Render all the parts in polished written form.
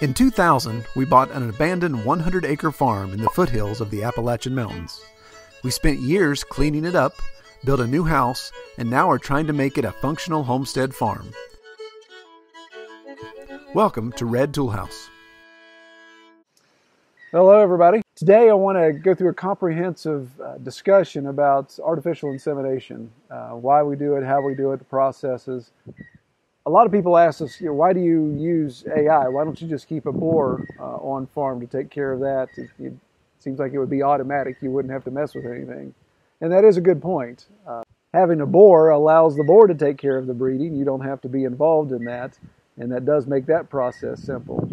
In 2000, we bought an abandoned 100-acre farm in the foothills of the Appalachian Mountains. We spent years cleaning it up, built a new house, and now are trying to make it a functional homestead farm. Welcome to Red Tool House. Hello everybody. Today I want to go through a comprehensive discussion about artificial insemination, why we do it, how we do it, the processes. A lot of people ask us, you know, why do you use AI? Why don't you just keep a boar on farm to take care of that? It seems like it would be automatic. You wouldn't have to mess with anything. And that is a good point. Having a boar allows the boar to take care of the breeding. You don't have to be involved in that. And that does make that process simple.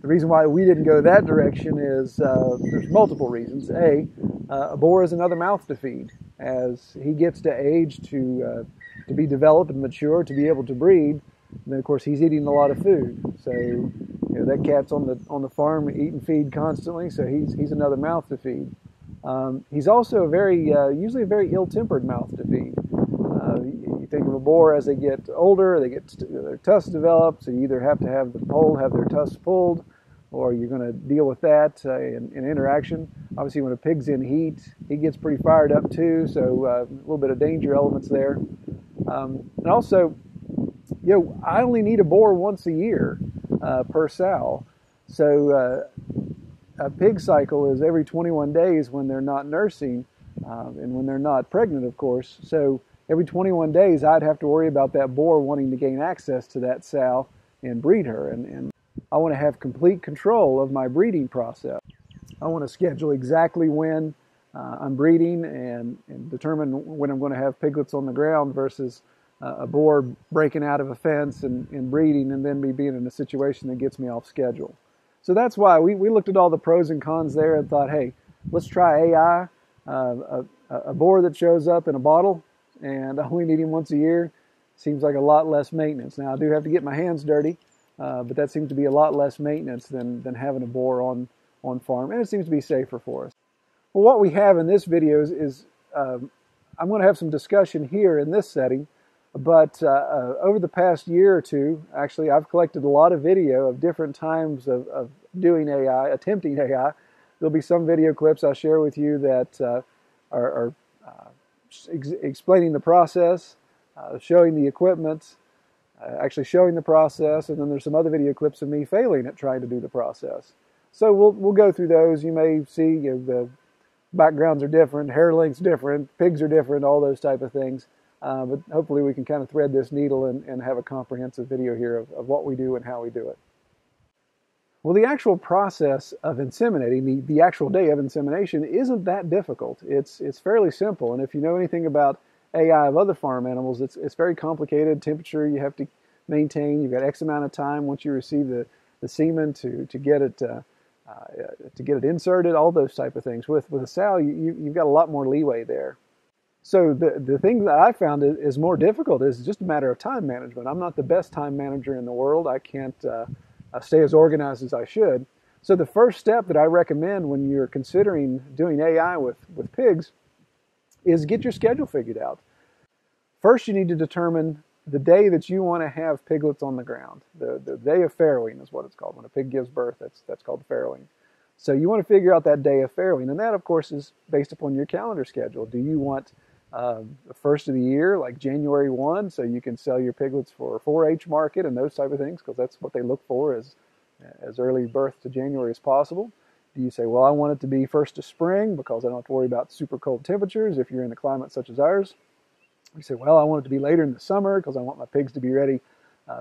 The reason why we didn't go that direction is there's multiple reasons. A boar is another mouth to feed. As he gets to age to be developed and mature, to be able to breed, then of course he's eating a lot of food. So that cat's on the farm eating feed constantly, so he's another mouth to feed. He's also usually a very ill-tempered mouth to feed. You think of a boar as they get older, they get their tusks developed, so you either have to have them pulled, have their tusks pulled, or you're going to deal with that in interaction. Obviously when a pig's in heat, he gets pretty fired up too, so a little bit of danger elements there. And also, I only need a boar once a year per sow. So a pig cycle is every 21 days when they're not nursing and when they're not pregnant, of course. So every 21 days, I'd have to worry about that boar wanting to gain access to that sow and breed her. And I want to have complete control of my breeding process. I want to schedule exactly when I'm breeding and determine when I'm going to have piglets on the ground versus a boar breaking out of a fence and breeding and then me being in a situation that gets me off schedule. So that's why we looked at all the pros and cons there and thought, hey, let's try AI, a boar that shows up in a bottle and I only need him once a year. Seems like a lot less maintenance. Now I do have to get my hands dirty, but that seems to be a lot less maintenance than having a boar on farm, and it seems to be safer for us. Well, what we have in this video is I'm going to have some discussion here in this setting, but over the past year or two, actually, I've collected a lot of video of different times of doing AI, attempting AI. There'll be some video clips I'll share with you that are explaining the process, showing the equipment, actually showing the process, and then there's some other video clips of me failing at trying to do the process. So we'll go through those. You may see the backgrounds are different, hair lengths different, pigs are different, all those type of things. But hopefully we can kind of thread this needle and have a comprehensive video here of what we do and how we do it. Well, the actual process of inseminating, the actual day of insemination, isn't that difficult. It's fairly simple, and if you know anything about AI of other farm animals, it's very complicated. Temperature you have to maintain. You've got X amount of time once you receive the semen to get it to get it inserted, all those type of things. With a sow, you've got a lot more leeway there. So the thing that I found is more difficult is just a matter of time management. I'm not the best time manager in the world. I can't stay as organized as I should. So the first step that I recommend when you're considering doing AI with pigs is get your schedule figured out. First, you need to determine the day that you want to have piglets on the ground. The day of farrowing is what it's called. When a pig gives birth, that's called farrowing. So you want to figure out that day of farrowing, and that, of course, is based upon your calendar schedule. Do you want the first of the year, like January 1, so you can sell your piglets for 4-H market and those type of things, because that's what they look for, is as early birth to January as possible? Do you say, well, I want it to be first of spring because I don't have to worry about super cold temperatures if you're in a climate such as ours? You say, well, I want it to be later in the summer because I want my pigs to be ready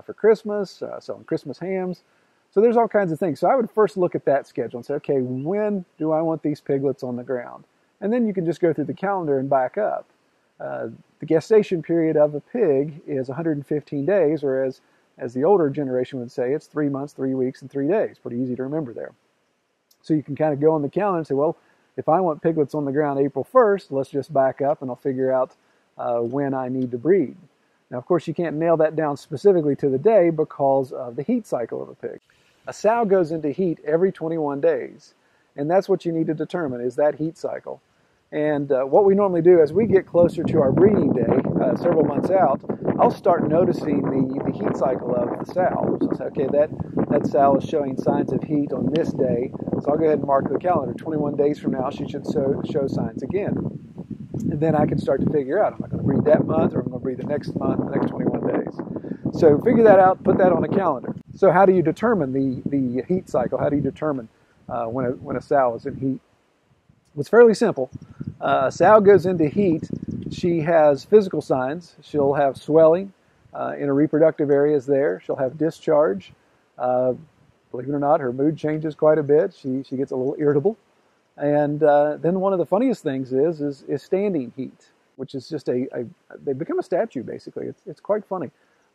for Christmas, selling Christmas hams. So there's all kinds of things. So I would first look at that schedule and say, okay, when do I want these piglets on the ground? And then you can just go through the calendar and back up. The gestation period of a pig is 115 days, or as the older generation would say, it's 3 months, 3 weeks, and 3 days. Pretty easy to remember there. So you can kind of go on the calendar and say, well, if I want piglets on the ground April 1st, let's just back up and I'll figure out when I need to breed. Now, of course, you can't nail that down specifically to the day because of the heat cycle of a pig. A sow goes into heat every 21 days, and that's what you need to determine, is that heat cycle. And what we normally do as we get closer to our breeding day, several months out, I'll start noticing the heat cycle of the sow. So I'll say, okay, that sow is showing signs of heat on this day, so I'll go ahead and mark the calendar. 21 days from now, she should show signs again. And then I can start to figure out, am I going to breed that month, or am I going to breed the next month, the next 21 days? So figure that out, put that on a calendar. So how do you determine the heat cycle? How do you determine when a sow is in heat? It's fairly simple. A sow goes into heat, she has physical signs. She'll have swelling in her reproductive areas there. She'll have discharge. Believe it or not, her mood changes quite a bit. She gets a little irritable. And then one of the funniest things is standing heat, which is just they become a statue, basically. It's quite funny.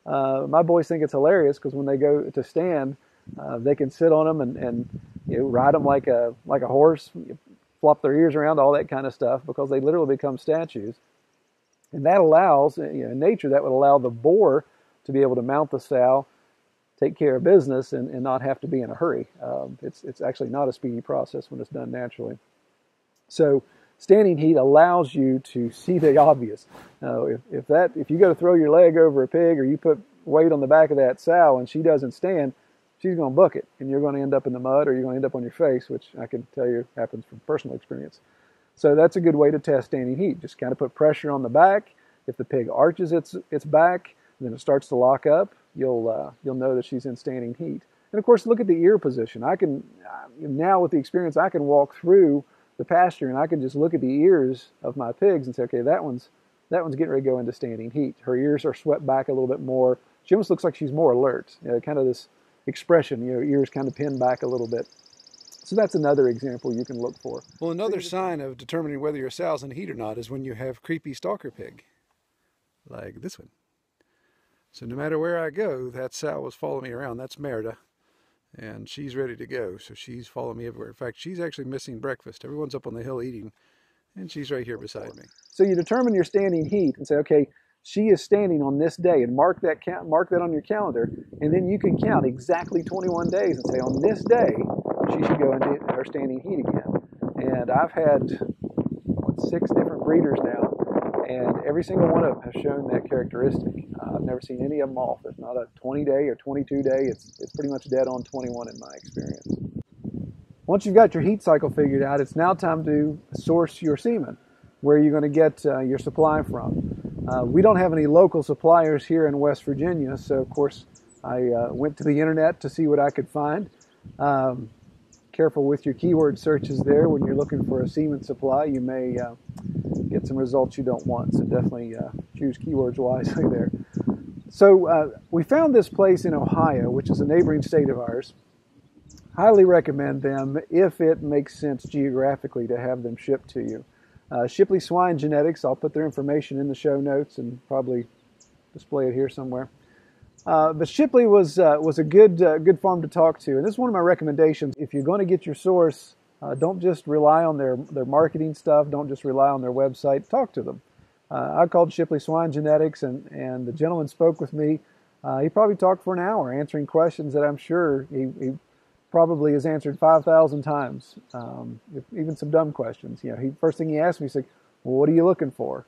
My boys think it's hilarious because when they go to stand, they can sit on them and you know, ride them like a horse, flop their ears around, all that kind of stuff, because they literally become statues. And that allows, you know, in nature, that would allow the boar to be able to mount the sow, take care of business, and not have to be in a hurry. It's actually not a speedy process when it's done naturally. So standing heat allows you to see the obvious. Now, if you go to throw your leg over a pig, or you put weight on the back of that sow and she doesn't stand, she's going to book it, and you're going to end up in the mud, or you're going to end up on your face, which I can tell you happens from personal experience. So that's a good way to test standing heat. Just kind of put pressure on the back. If the pig arches its back, then it starts to lock up, you'll know that she's in standing heat. And of course, look at the ear position. I can, now with the experience, I can walk through the pasture and I can just look at the ears of my pigs and say, okay, that one's getting ready to go into standing heat. Her ears are swept back a little bit more. She almost looks like she's more alert. You know, kind of this expression, you know, ears kind of pinned back a little bit. So that's another example you can look for. Well, another sign of determining whether your sow's in heat or not is when you have creepy stalker pig, like this one. So no matter where I go, that sow was following me around. That's Merida, and she's ready to go. So she's following me everywhere. In fact, she's actually missing breakfast. Everyone's up on the hill eating, and she's right here beside me. So you determine your standing heat and say, okay, she is standing on this day, and mark that on your calendar, and then you can count exactly 21 days and say, on this day, she should go into her standing heat again. And I've had 6 different breeders now, and every single one of them has shown that characteristic. I've never seen any of them off. There's not a 20-day or 22-day. It's pretty much dead on 21 in my experience. Once you've got your heat cycle figured out, it's now time to source your semen, where you're going to get your supply from. We don't have any local suppliers here in West Virginia, so of course I went to the internet to see what I could find. Careful with your keyword searches there. When you're looking for a semen supply, you may get some results you don't want, so definitely choose keywords wisely there. So we found this place in Ohio, which is a neighboring state of ours. Highly recommend them if it makes sense geographically to have them shipped to you. Shipley Swine Genetics, I'll put their information in the show notes and probably display it here somewhere. But Shipley was a good farm to talk to, and this is one of my recommendations. If you're going to get your source, don't just rely on their marketing stuff. Don't just rely on their website. Talk to them. I called Shipley Swine Genetics, and the gentleman spoke with me. He probably talked for an hour answering questions that I'm sure he probably has answered 5,000 times, even some dumb questions. You know, first thing he asked me, he said, well, what are you looking for?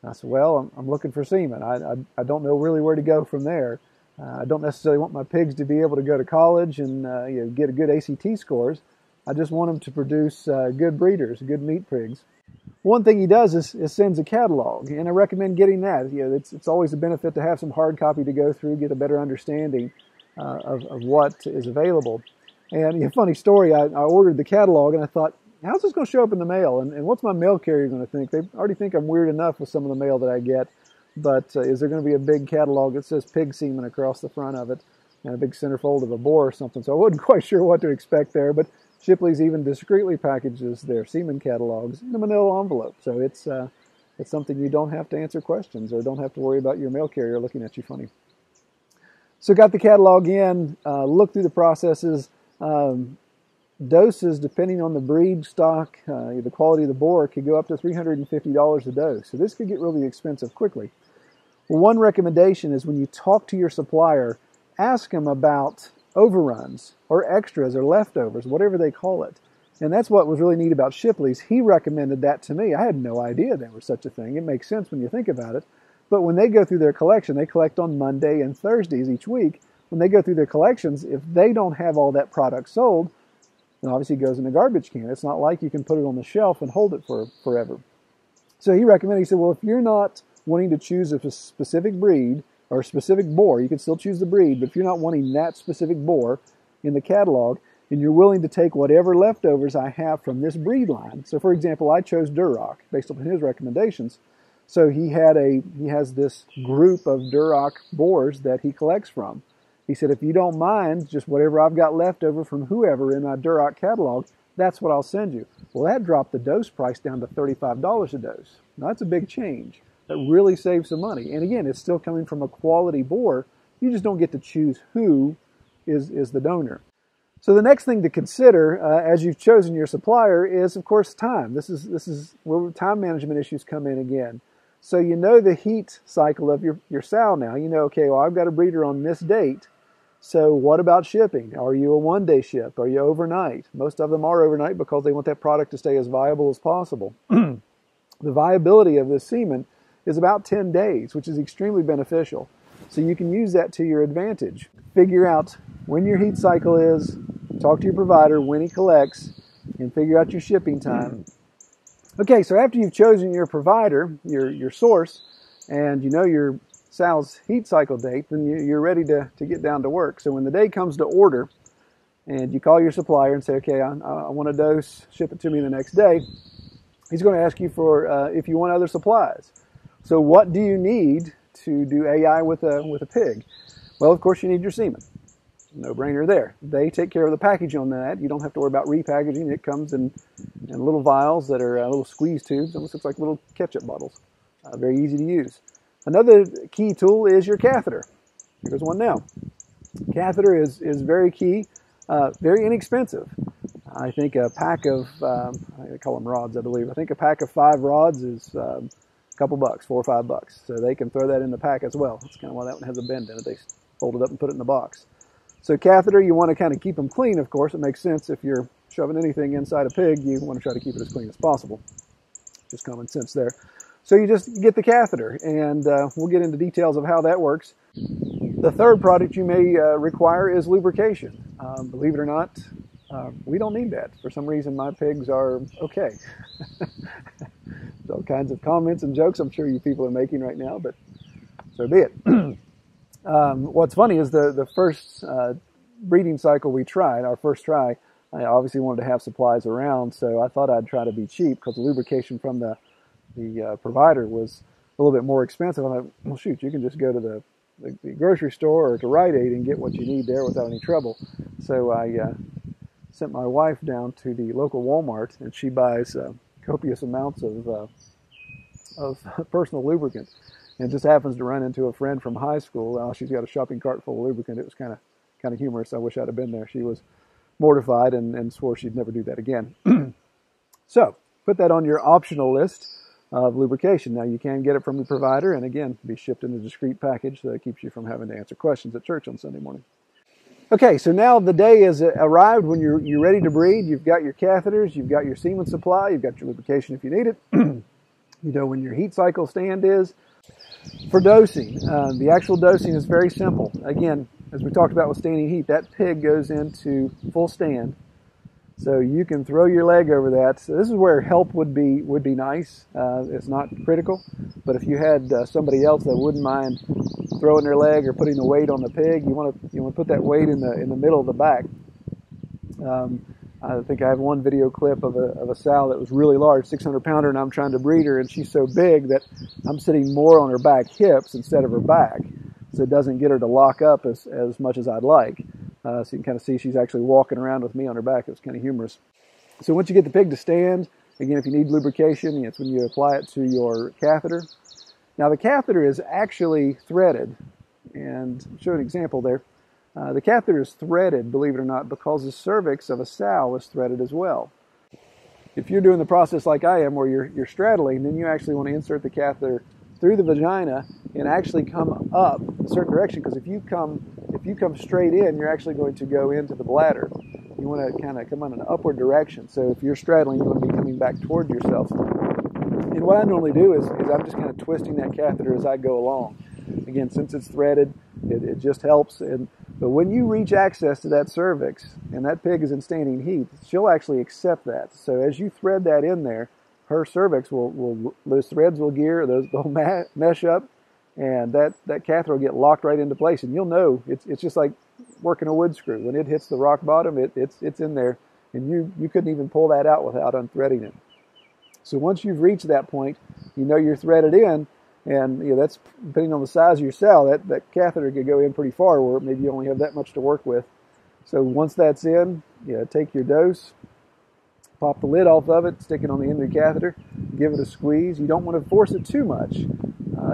And I said, well, I'm looking for semen. I don't know really where to go from there. I don't necessarily want my pigs to be able to go to college and you know, get a good ACT scores. I just want them to produce good breeders, good meat pigs. One thing he does is sends a catalog, and I recommend getting that. You know, it's always a benefit to have some hard copy to go through, get a better understanding of what is available. And a funny story, I ordered the catalog, and I thought, how's this going to show up in the mail? And what's my mail carrier going to think? They already think I'm weird enough with some of the mail that I get. But is there going to be a big catalog that says pig semen across the front of it and a big centerfold of a boar or something? So I wasn't quite sure what to expect there, but Shipley's even discreetly packages their semen catalogs in a manila envelope. So it's something you don't have to answer questions or don't have to worry about your mail carrier looking at you funny. So got the catalog in, looked through the processes, doses depending on the breed stock, the quality of the boar could go up to $350 a dose. So this could get really expensive quickly. Well, one recommendation is when you talk to your supplier, ask them about overruns or extras or leftovers, whatever they call it. And that's what was really neat about Shipley's. He recommended that to me. I had no idea there was such a thing. It makes sense when you think about it. But when they go through their collection, they collect on Monday and Thursdays each week. When they go through their collections, if they don't have all that product sold, then obviously it goes in the garbage can. It's not like you can put it on the shelf and hold it for forever. So he recommended, he said, well, if you're not wanting to choose a specific breed or a specific boar, you can still choose the breed, but if you're not wanting that specific boar in the catalog, and you're willing to take whatever leftovers I have from this breed line. So for example, I chose Duroc based upon his recommendations. So he has this group of Duroc boars that he collects from. He said, if you don't mind, just whatever I've got left over from whoever in my Duroc catalog, that's what I'll send you. Well, that dropped the dose price down to $35 a dose. Now, that's a big change. That really saves some money. And again, it's still coming from a quality boar. You just don't get to choose who is the donor. So the next thing to consider as you've chosen your supplier is, of course, time. This is where time management issues come in again. So you know the heat cycle of your sow now. You know, okay, well, I've got a breeder on this date. So what about shipping? Are you a one-day ship? Are you overnight? Most of them are overnight because they want that product to stay as viable as possible. The viability of this semen is about 10 days, which is extremely beneficial. So you can use that to your advantage. Figure out when your heat cycle is, talk to your provider when he collects, and figure out your shipping time. Okay, so after you've chosen your provider, your source, and you know your sow's heat cycle date, then you're ready to get down to work. So when the day comes to order, and you call your supplier and say, okay, I want a dose, ship it to me the next day, he's going to ask you for if you want other supplies. So what do you need to do AI with a pig? Well, of course, you need your semen. No-brainer there. They take care of the package on that. You don't have to worry about repackaging. It comes in little vials that are little squeeze tubes. It almost looks like little ketchup bottles. Very easy to use. Another key tool is your catheter. Here's one now. Catheter is very key, very inexpensive. I think a pack of, I call them rods, I believe. I think a pack of 5 rods is a couple bucks, $4 or $5. So they can throw that in the pack as well. That's kind of why that one has a bend in it. They fold it up and put it in the box. So catheter, you want to kind of keep them clean, of course. It makes sense if you're shoving anything inside a pig, you want to try to keep it as clean as possible. Just common sense there. So you just get the catheter, and we'll get into details of how that works. The third product you may require is lubrication. Believe it or not, we don't need that. For some reason, my pigs are okay. There's all kinds of comments and jokes I'm sure you people are making right now, but so be it. What's funny is the first breeding cycle we tried, our first try, I obviously wanted to have supplies around, so I thought I'd try to be cheap because the lubrication from the provider was a little bit more expensive. I'm like, well, shoot, you can just go to the grocery store or to Rite Aid and get what you need there without any trouble. So I sent my wife down to the local Walmart, and she buys copious amounts of personal lubricant. And just happens to run into a friend from high school. She's got a shopping cart full of lubricant. It was kind of humorous. I wish I'd have been there. She was mortified and swore she'd never do that again. So put that on your optional list of lubrication. Now you can get it from the provider, and again, be shipped in a discreet package, so that keeps you from having to answer questions at church on Sunday morning. Okay, so now the day has arrived when you're ready to breed. You've got your catheters, you've got your semen supply, you've got your lubrication if you need it. You know when your heat cycle stand is. For dosing, the actual dosing is very simple. Again, as we talked about with standing heat, that pig goes into full stand. So you can throw your leg over that. So this is where help would be nice. It's not critical, but if you had somebody else that wouldn't mind throwing their leg or putting the weight on the pig, you want to put that weight in the middle of the back. I think I have one video clip of a sow that was really large, 600-pounder, and I'm trying to breed her, and she's so big that I'm sitting more on her back hips instead of her back, so it doesn't get her to lock up as much as I'd like. So you can kind of see she's actually walking around with me on her back. It was kind of humorous. So once you get the pig to stand, again, if you need lubrication, it's when you apply it to your catheter. Now, the catheter is actually threaded, and I'll show an example there. The catheter is threaded, believe it or not, because the cervix of a sow is threaded as well. If you're doing the process like I am, where you're straddling, then you actually want to insert the catheter through the vagina and actually come up a certain direction, because if you come straight in, you're actually going to go into the bladder. You want to kind of come in an upward direction. So if you're straddling, you want to be coming back toward yourself. And what I normally do is I'm just kind of twisting that catheter as I go along. Again, since it's threaded, it just helps. But when you reach access to that cervix, and that pig is in standing heat, she'll actually accept that. So as you thread that in there, her cervix will those threads will gear, they'll mesh up, and that catheter will get locked right into place. And you'll know it's just like working a wood screw. When it hits the rock bottom, it's in there, and you couldn't even pull that out without unthreading it. So once you've reached that point, you know you're threaded in, and you know, that's depending on the size of your cell, that catheter could go in pretty far, or maybe you only have that much to work with. So once that's in, you know, take your dose, pop the lid off of it, stick it on the end of the catheter, give it a squeeze. You don't want to force it too much.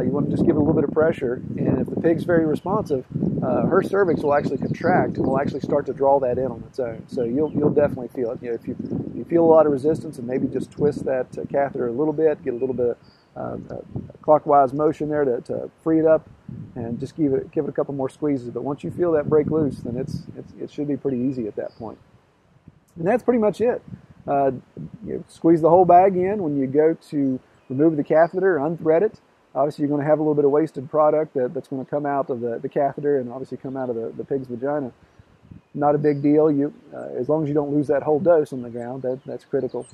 You want to just give it a little bit of pressure, and if the pig's very responsive, her cervix will actually contract and will actually start to draw that in on its own. So you'll definitely feel it. You know, if you feel a lot of resistance, and maybe just twist that catheter a little bit, get a little bit of clockwise motion there to free it up, and just give it a couple more squeezes. But once you feel that break loose, then it should be pretty easy at that point. And that's pretty much it. You squeeze the whole bag in. When you go to remove the catheter, unthread it. Obviously, you're going to have a little bit of wasted product that's going to come out of the catheter and obviously come out of the pig's vagina. Not a big deal. As long as you don't lose that whole dose on the ground, that's critical.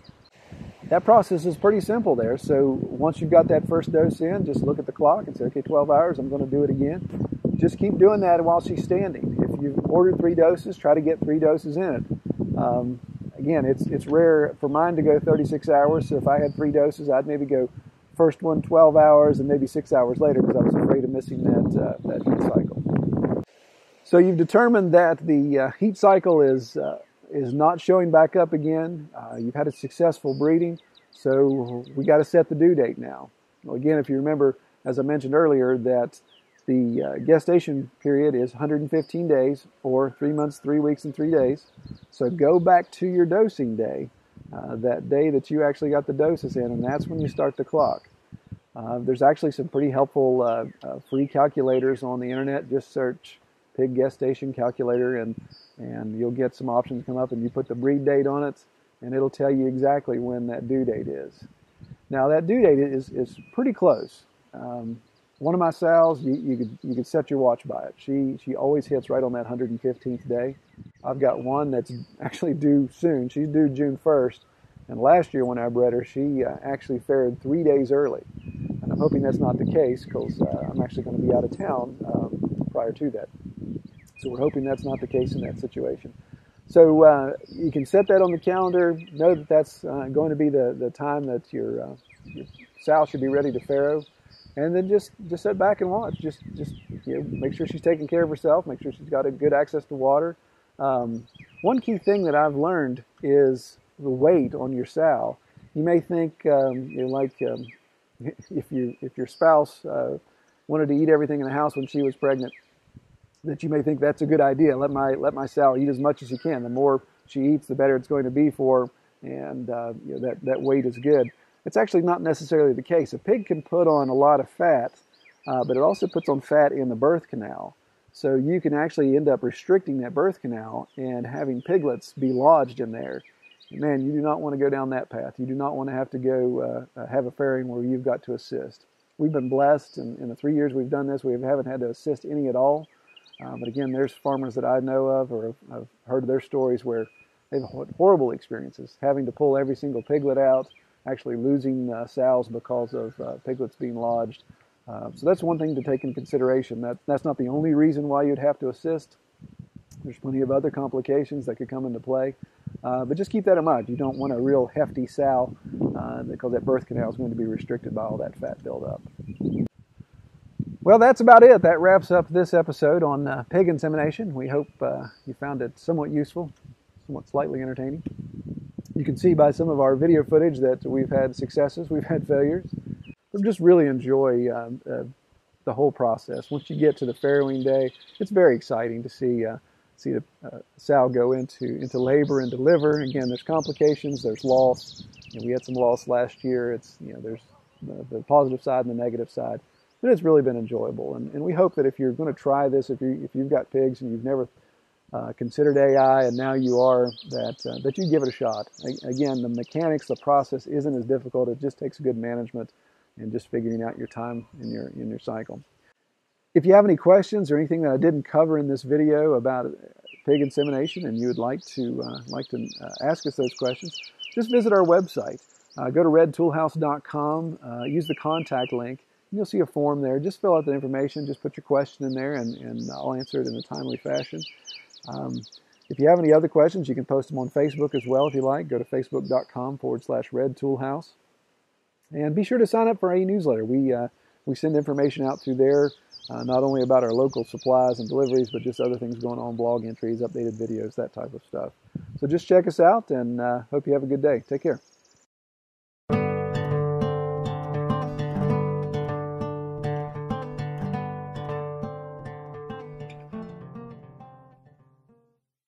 That process is pretty simple there. So once you've got that first dose in, just look at the clock and say, okay, 12 hours, I'm going to do it again. Just keep doing that while she's standing. If you've ordered 3 doses, try to get 3 doses in it. Again, it's rare for mine to go 36 hours, so if I had 3 doses, I'd maybe go first one 12 hours and maybe 6 hours later, because I was afraid of missing that heat cycle. So you've determined that the heat cycle is not showing back up again. You've had a successful breeding, so we got to set the due date now. Well, again, if you remember, as I mentioned earlier, that the gestation period is 115 days, or 3 months, 3 weeks, and 3 days. So go back to your dosing day, that day that you actually got the doses in, and that's when you start the clock. There's actually some pretty helpful free calculators on the internet. Just search pig gestation calculator, and you'll get some options come up, and you put the breed date on it, and it'll tell you exactly when that due date is. Now, that due date is pretty close. One of my sows, you could set your watch by it. She always hits right on that 115th day. I've got one that's actually due soon. She's due June 1st, and last year when I bred her, she actually fared 3 days early. And I'm hoping that's not the case, because I'm actually going to be out of town prior to that. So we're hoping that's not the case in that situation. So you can set that on the calendar. Know that that's going to be the time that your sow should be ready to farrow. And then just sit back and watch. Just you know, make sure she's taking care of herself. Make sure she's got a good access to water. One key thing that I've learned is the weight on your sow. You may think you know, like if your spouse wanted to eat everything in the house when she was pregnant, that you may think that's a good idea. Let my sow eat as much as she can. The more she eats, the better it's going to be for her, and you know, that weight is good. It's actually not necessarily the case. A pig can put on a lot of fat, but it also puts on fat in the birth canal. So you can actually end up restricting that birth canal and having piglets be lodged in there. And man, you do not want to go down that path. You do not want to have to go have a farrowing where you've got to assist. We've been blessed, and in the 3 years we've done this, we haven't had to assist any at all. But again, there's farmers that I know of, or I've heard of their stories where they've had horrible experiences, having to pull every single piglet out, actually losing sows because of piglets being lodged. So that's one thing to take into consideration. That's not the only reason why you'd have to assist. There's plenty of other complications that could come into play. But just keep that in mind. You don't want a real hefty sow because that birth canal is going to be restricted by all that fat buildup. Well, that's about it. That wraps up this episode on pig insemination. We hope you found it somewhat useful, somewhat slightly entertaining. You can see by some of our video footage that we've had successes, we've had failures. We just really enjoy the whole process. Once you get to the farrowing day, it's very exciting to see the sow go into labor and deliver. Again, there's complications, there's loss. You know, we had some loss last year. It's, you know, there's the positive side and the negative side, but it's really been enjoyable. And we hope that if you're going to try this, if you've got pigs and you've never considered AI, and now you are, that you give it a shot. Again, the mechanics, the process isn't as difficult. It just takes good management and just figuring out your time in your cycle. If you have any questions or anything that I didn't cover in this video about pig insemination, and you would like to ask us those questions, just visit our website. Go to redtoolhouse.com, use the contact link, and you'll see a form there. Just fill out the information, just put your question in there, and I'll answer it in a timely fashion. If you have any other questions, you can post them on Facebook as well if you like. Go to facebook.com/Red Tool House. And be sure to sign up for our e-newsletter. We send information out through there, not only about our local supplies and deliveries, but just other things going on, blog entries, updated videos, that type of stuff. So just check us out, and hope you have a good day. Take care.